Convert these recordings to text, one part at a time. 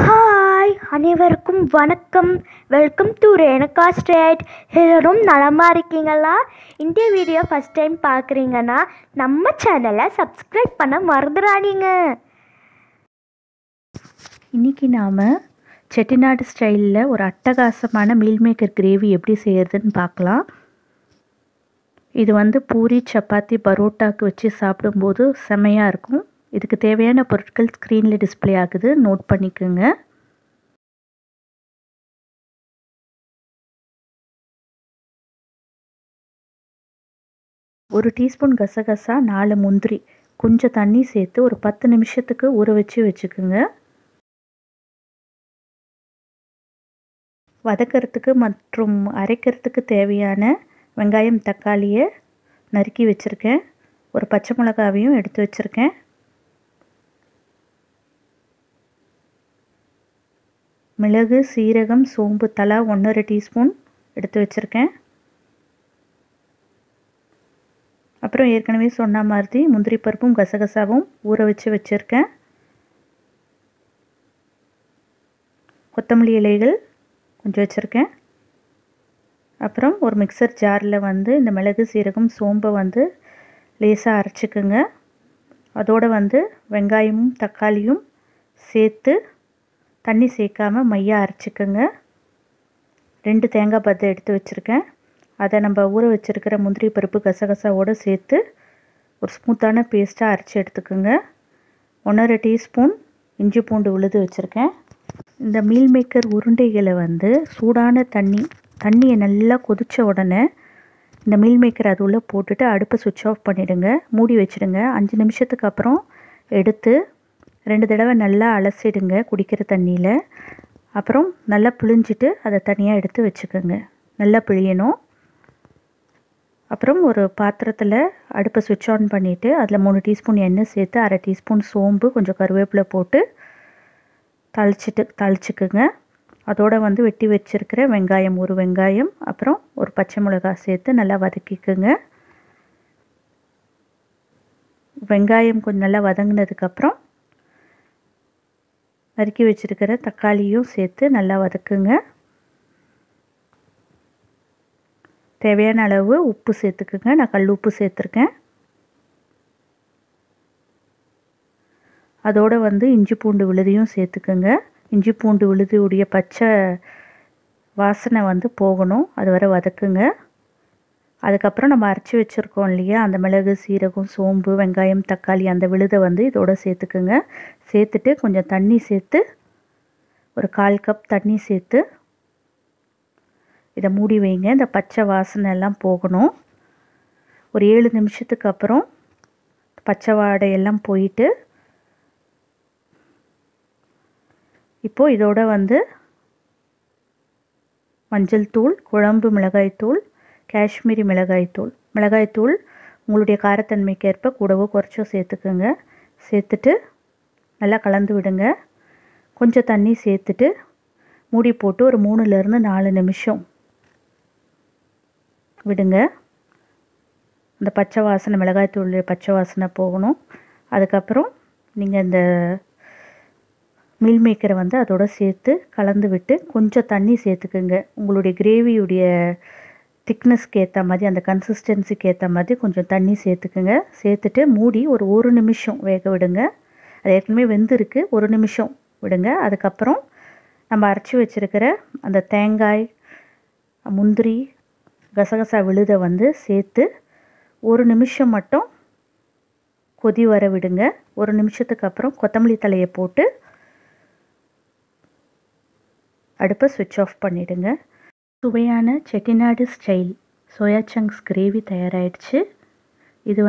Hi அனைவருக்கும் வணக்கம். Welcome to Renuka straight. எல்லோரும் நலமாக இருக்கீங்களா? இந்த வீடியோ ஃபஸ்ட் டைம் பார்க்குறீங்கன்னா நம்ம சேனலை சப்ஸ்கிரைப் பண்ண மறந்துடாதீங்க. இன்றைக்கி நாம் செட்டிநாடு ஸ்டைலில் ஒரு அட்டகாசமான மீல் மேக்கர் கிரேவி எப்படி செய்கிறதுன்னு பார்க்கலாம். இது பூரி, சப்பாத்தி, பரோட்டாக்கு வச்சு சாப்பிடும்போது செமையாக இருக்கும். இதுக்கு தேவையான பொருட்கள் ஸ்க்ரீனில் டிஸ்பிளே ஆகுது, நோட் பண்ணிக்கோங்க. ஒரு டீஸ்பூன் கசகசா, 4 முந்திரி, கொஞ்சம் தண்ணி சேர்த்து ஒரு 10 நிமிஷத்துக்கு ஊற வச்சுக்குங்க. வதக்கிறதுக்கு மற்றும் அரைக்கிறதுக்கு தேவையான வெங்காயம், தக்காளியை நறுக்கி வச்சுருக்கேன். ஒரு பச்சை மிளகாவையும் எடுத்து வச்சுருக்கேன். மிளகு, சீரகம், சோம்பு தலை 1.5 டீஸ்பூன் எடுத்து வச்சுருக்கேன். அப்புறம் ஏற்கனவே சொன்ன மாதிரி முந்திரி பருப்பும் கசகசாவும் ஊற வச்சுருக்கேன். கொத்தமல்லி இலைகள் கொஞ்சம் வச்சுருக்கேன். அப்புறம் ஒரு மிக்சர் ஜாரில் இந்த மிளகு, சீரகம், சோம்பை லேசாக அரைச்சிக்குங்க. அதோடு வெங்காயமும் தக்காளியும் சேர்த்து தண்ணி சேர்க்காமல் மையாக அரைச்சிக்கோங்க. 2 தேங்காய் பத்தை எடுத்து வச்சுருக்கேன். அதை நம்ம ஊற வச்சுருக்கிற முந்திரி பருப்பு கசகசாவோடு சேர்த்து ஒரு ஸ்மூத்தான பேஸ்ட்டாக அரைச்சி எடுத்துக்கோங்க. 1.5 டீஸ்பூன் இஞ்சி பூண்டு உழுது வச்சுருக்கேன். இந்த மீல் மேக்கர் உருண்டைகளை சூடான தண்ணியை நல்லா கொதித்த உடனே இந்த மீல் மேக்கர் அது உள்ளே போட்டுட்டு அடுப்பை சுவிட்ச் ஆஃப் பண்ணிவிடுங்க. மூடி வச்சுடுங்க. 5 நிமிஷத்துக்கு அப்புறம் எடுத்து 2 தடவை நல்லா அலசிடுங்க குடிக்கிற தண்ணியில். அப்புறம் நல்லா புழிஞ்சிட்டு அதை தனியாக எடுத்து வச்சுக்கோங்க. நல்லா பிழியணும். அப்புறம் ஒரு பாத்திரத்தில் அடுப்பை சுவிட்ச் ஆன் பண்ணிவிட்டு அதில் 3 டீஸ்பூன் எண்ணெய் சேர்த்து 1/2 டீஸ்பூன் சோம்பு, கொஞ்சம் கருவேப்பிலை போட்டு தளிச்சுக்குங்க. அதோடு வெட்டி வச்சுருக்கிற வெங்காயம், ஒரு வெங்காயம், அப்புறம் ஒரு பச்சை மிளகாய் சேர்த்து நல்லா வதக்கிக்குங்க. வெங்காயம் கொஞ்சம் நல்லா வதங்கினதுக்கப்புறம் நறுக்கி வச்சுருக்கிற தக்காளியும் சேர்த்து நல்லா வதக்குங்க. தேவையான அளவு உப்பு சேர்த்துக்குங்க. நான் கல் உப்பு சேர்த்துருக்கேன். அதோடு இஞ்சி பூண்டு விழுதியும் சேர்த்துக்குங்க. இஞ்சி பூண்டு விழுதியுடைய பச்சை வாசனை போகணும், அது வரை வதக்குங்க. அதுக்கப்புறம் நம்ம அரைச்சி வச்சுருக்கோம் இல்லையா, அந்த மிளகு, சீரகம், சோம்பு, வெங்காயம், தக்காளி அந்த விழுதை இதோடு சேர்த்துக்குங்க. சேர்த்துட்டு கொஞ்சம் தண்ணி சேர்த்து ஒரு 1/4 கப் தண்ணி சேர்த்து இதை மூடி வைங்க. இந்த பச்சை வாசனை எல்லாம் போகணும். ஒரு 7 நிமிஷத்துக்கு அப்புறம் பச்சை வாடையெல்லாம் போயிட்டு இப்போது இதோட மஞ்சள் தூள், குழம்பு மிளகாய் தூள், காஷ்மீரி மிளகாய்த்தூள். மிளகாய்த்தூள் உங்களுடைய காரத்தன்மைக்கு ஏற்ப கூடவோ குறைச்சோ சேர்த்துக்குங்க. சேர்த்துட்டு நல்லா கலந்து விடுங்க. கொஞ்சம் தண்ணி சேர்த்துட்டு மூடி போட்டு ஒரு 3லேருந்து 4 நிமிஷம் விடுங்க. அந்த பச்சை வாசனை, மிளகாய்த்தூள் பச்சை வாசனை போகணும். அதுக்கப்புறம் நீங்கள் இந்த மீல் மேக்கரை அதோடு சேர்த்து கலந்து விட்டு கொஞ்சம் தண்ணி சேர்த்துக்குங்க. உங்களுடைய கிரேவியுடைய திக்னஸ்க்கு ஏற்ற மாதிரி, அந்த கன்சிஸ்டன்சிக்கு ஏற்ற மாதிரி கொஞ்சம் தண்ணி சேர்த்துக்குங்க. சேர்த்துட்டு மூடி ஒரு நிமிஷம் வேக விடுங்க. அது ஏற்கனவே வெந்திருக்கு, 1 நிமிஷம் விடுங்க. அதுக்கப்புறம் நம்ம அரைச்சி வச்சுருக்கிற அந்த தேங்காய், முந்திரி, கசகசா விழுதை சேர்த்து 1 நிமிஷம் மட்டும் கொதி வர விடுங்க. 1 நிமிஷத்துக்கு அப்புறம் கொத்தமல்லி தலையை போட்டு அடுப்பை சுவிட்ச் ஆஃப் பண்ணிவிடுங்க. சுவையான Chettinad style soya chunks gravy தயாராகிடுச்சு. இது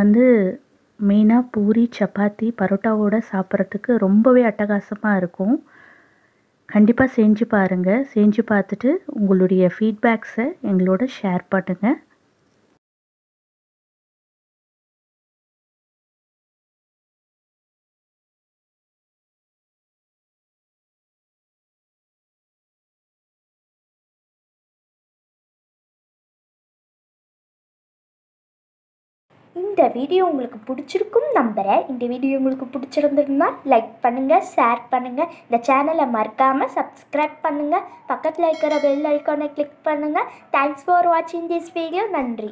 மெயினாக பூரி, சப்பாத்தி, பரோட்டாவோடு சாப்பிட்றதுக்கு ரொம்பவே அட்டகாசமாக இருக்கும். கண்டிப்பாக செஞ்சு பாருங்கள். செஞ்சு பார்த்துட்டு உங்களுடைய ஃபீட்பேக்ஸை எங்களோட ஷேர் பண்ணுங்கள். இந்த வீடியோ உங்களுக்கு பிடிச்சிருக்கும் நம்புகிறேன். இந்த வீடியோ உங்களுக்கு பிடிச்சிருந்ததுன்னா லைக் பண்ணுங்கள், ஷேர் பண்ணுங்கள், இந்த சேனலை மறக்காமல் சப்ஸ்கிரைப் பண்ணுங்கள், பக்கத்தில் இருக்கிற பெல் ஐக்கானை கிளிக் பண்ணுங்கள். தேங்க்ஸ் ஃபார் வாட்சிங் திஸ் வீடியோ. நன்றி.